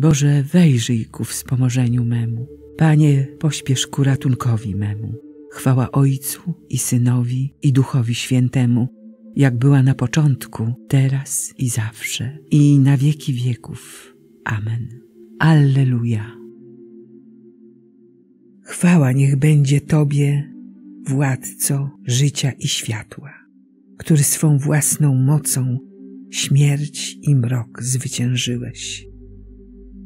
Boże, wejrzyj ku wspomożeniu memu. Panie, pośpiesz ku ratunkowi memu. Chwała Ojcu i Synowi i Duchowi Świętemu, jak była na początku, teraz i zawsze, i na wieki wieków. Amen. Alleluja. Chwała niech będzie Tobie, Władco życia i światła, który swą własną mocą śmierć i mrok zwyciężyłeś.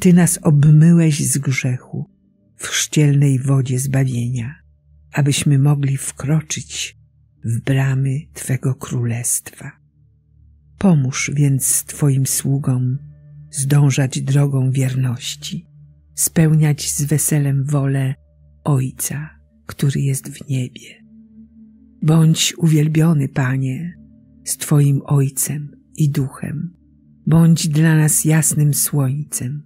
Ty nas obmyłeś z grzechu w chrzcielnej wodzie zbawienia, abyśmy mogli wkroczyć w bramy Twego Królestwa. Pomóż więc Twoim sługom zdążać drogą wierności, spełniać z weselem wolę Ojca, który jest w niebie. Bądź uwielbiony, Panie, z Twoim Ojcem i Duchem. Bądź dla nas jasnym słońcem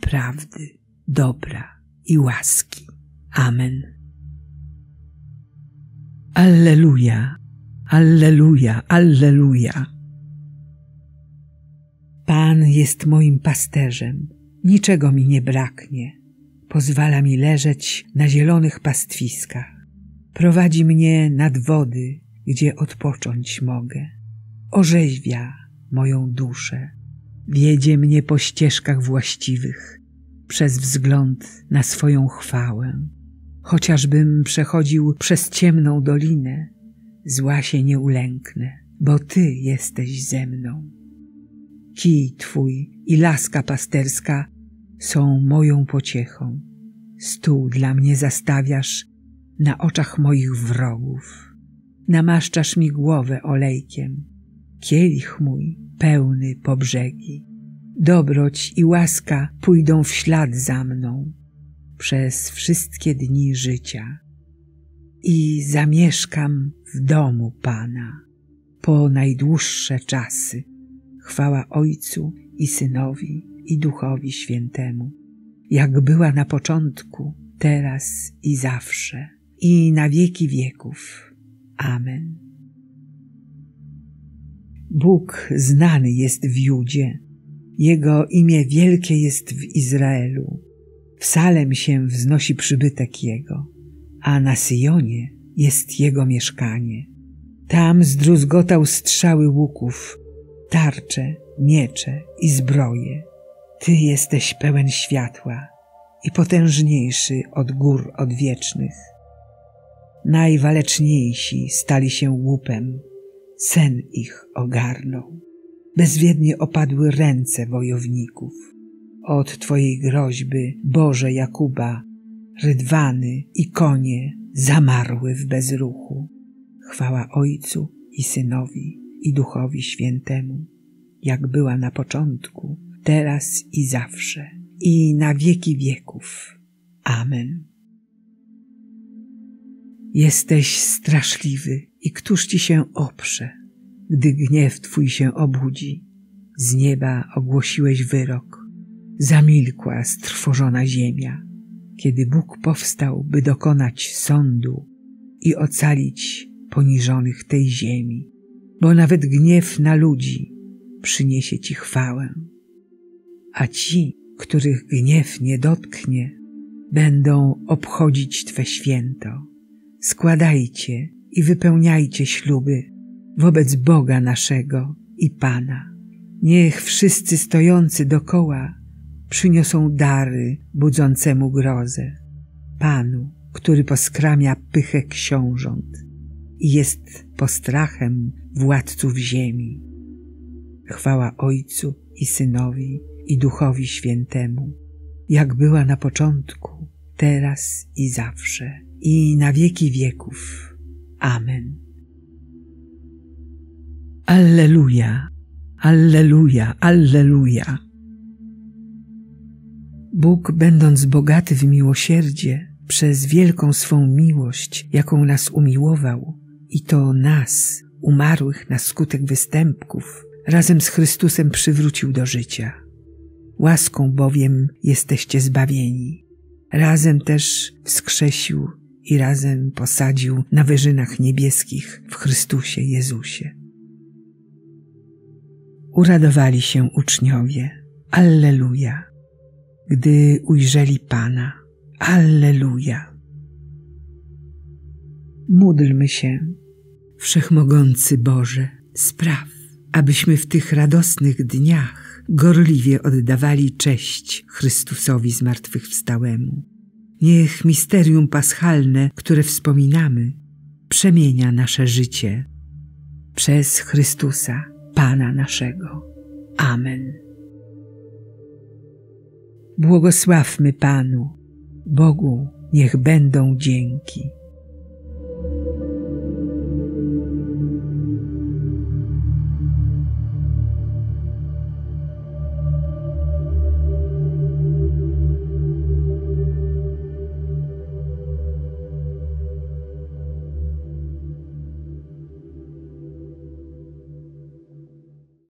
prawdy, dobra i łaski. Amen. Alleluja, alleluja, alleluja. Pan jest moim pasterzem, niczego mi nie braknie. Pozwala mi leżeć na zielonych pastwiskach. Prowadzi mnie nad wody, gdzie odpocząć mogę. Orzeźwia moją duszę. Wiedzie mnie po ścieżkach właściwych, przez wzgląd na swoją chwałę. Chociażbym przechodził przez ciemną dolinę, zła się nie ulęknę, bo Ty jesteś ze mną. Kij Twój i laska pasterska są moją pociechą. Stół dla mnie zastawiasz na oczach moich wrogów. Namaszczasz mi głowę olejkiem, kielich mój pełny po brzegi. Dobroć i łaska pójdą w ślad za mną przez wszystkie dni życia. I zamieszkam w domu Pana po najdłuższe czasy. Chwała Ojcu i Synowi i Duchowi Świętemu, jak była na początku, teraz i zawsze, i na wieki wieków. Amen. Bóg znany jest w Judzie, Jego imię wielkie jest w Izraelu. W Salem się wznosi przybytek Jego, a na Syjonie jest Jego mieszkanie. Tam zdruzgotał strzały łuków, tarcze, miecze i zbroje. Ty jesteś pełen światła i potężniejszy od gór odwiecznych. Najwaleczniejsi stali się łupem, sen ich ogarnął. Bezwiednie opadły ręce wojowników. Od Twojej groźby, Boże Jakuba, rydwany i konie zamarły w bezruchu. Chwała Ojcu i Synowi i Duchowi Świętemu, jak była na początku, teraz i zawsze, i na wieki wieków. Amen. Jesteś straszliwy i któż Ci się oprze, gdy gniew Twój się obudzi? Z nieba ogłosiłeś wyrok, zamilkła strwożona ziemia. Kiedy Bóg powstał, by dokonać sądu i ocalić poniżonych tej ziemi, bo nawet gniew na ludzi przyniesie Ci chwałę. A ci, których gniew nie dotknie, będą obchodzić Twe święto. Składajcie i wypełniajcie śluby wobec Boga naszego i Pana. Niech wszyscy stojący dokoła przyniosą dary budzącemu grozę, Panu, który poskramia pychę książąt i jest postrachem władców ziemi. Chwała Ojcu i Synowi i Duchowi Świętemu, jak była na początku, teraz i zawsze, i na wieki wieków. Amen. Alleluja, alleluja, alleluja. Bóg, będąc bogaty w miłosierdzie, przez wielką swą miłość, jaką nas umiłował, i to nas, umarłych na skutek występków, razem z Chrystusem przywrócił do życia. Łaską bowiem jesteście zbawieni. Razem też wskrzesił i razem posadził na wyżynach niebieskich w Chrystusie Jezusie. Uradowali się uczniowie. Alleluja. gdy ujrzeli Pana. Alleluja! Módlmy się. Wszechmogący Boże, spraw, abyśmy w tych radosnych dniach gorliwie oddawali cześć Chrystusowi zmartwychwstałemu. Niech misterium paschalne, które wspominamy, przemienia nasze życie. Przez Chrystusa, Pana naszego. Amen. Błogosławmy Panu, Bogu niech będą dzięki.